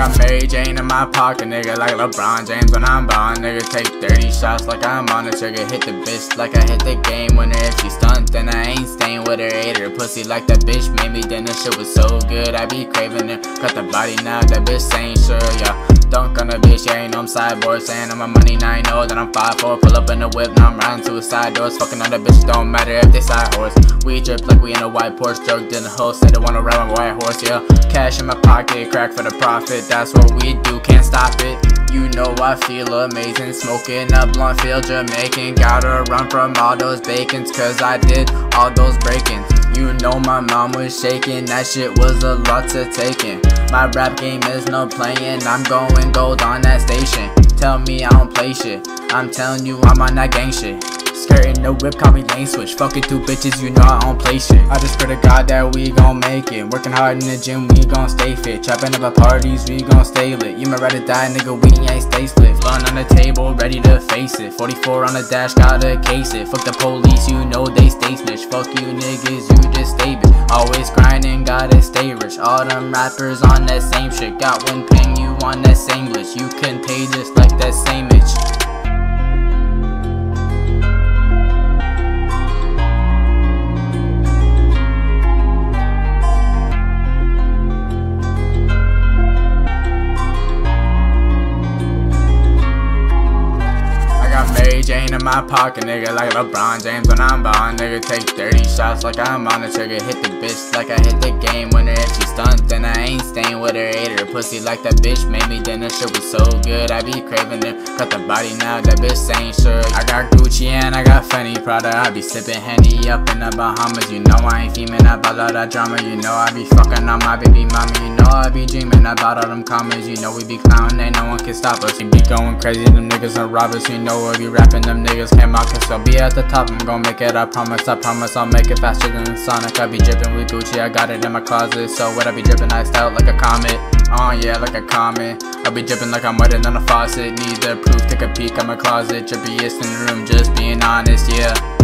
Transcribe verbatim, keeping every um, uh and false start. got Mary Jane in my pocket, nigga, like LeBron James when I'm ballin', nigga. Take thirty shots like I'm on the trigger, hit the bitch like I hit the game winner. If she stunt, then I ain't staying with her, ate her pussy like that bitch made me, then this shit was so good, I be craving it. Cut the body now, that bitch ain't sure, yeah. Dunk on a bitch, yeah, ain't no I'm sideboard. Saying on my money, now I know that I'm five four. Pull up in the whip, now I'm riding to a side doors. Fucking on the bitch, don't matter if they side horse. We drip like we in a white Porsche. Drugged in the hole, said I wanna ride my white horse, yeah. Cash in my pocket, crack for the profit. That's what we do, can't stop it. You know I feel amazing. Smoking up blunt, feel Jamaican. Gotta run from all those bacons, cause I did all those break-ins. You know my mom was shaking, that shit was a lot to take in. My rap game is no playing, I'm going gold on that station. Tell me I don't play shit, I'm telling you I'm on that gang shit. Skirting the whip, call me lane switch. Fucking two bitches, you know I don't play shit. I just pray to God that we gon' make it. Working hard in the gym, we gon' stay fit. Trapping up at parties, we gon' stay lit. You might rather die, nigga, we ain't stay split. Blowing on the table, ready to face it. forty-four on the dash, gotta case it. Fuck the police, you know they stay snitch. Fuck you niggas, you just stay bitch. Always grinding, gotta stay rich. All them rappers on that same shit. Got one ping, you on that same list. You can pay just like that same bitch. Jane in my pocket, nigga, like LeBron James when I'm ballin', nigga. Take thirty shots like I'm on the trigger, hit the bitch like I hit the game winner. If she stunt, then I ain't staying with her, ate her pussy like that bitch made me, then this shit was so good, I be craving it. Cut the body now, that bitch ain't sure. I got Gucci and I got Fanny Prada, I be sipping Henny up in the Bahamas. You know I ain't feeling about all that drama. You know I be fucking on my baby mama. You know I be dreaming about all them commas. You know we be clowning, ain't no one can stop us. We be going crazy, them niggas are robbers. You know we be rapping, them niggas came out, cause I'll be at the top. I'm gon' make it, I promise, I promise. I'll make it faster than Sonic. I be drippin' with Gucci, I got it in my closet. So what I be drippin', iced out like a comet. Oh yeah, like a comet. I be drippin' like I'm wetter than a faucet. Need the proof, take a peek at my closet. Drippiest in the room, just being honest, yeah.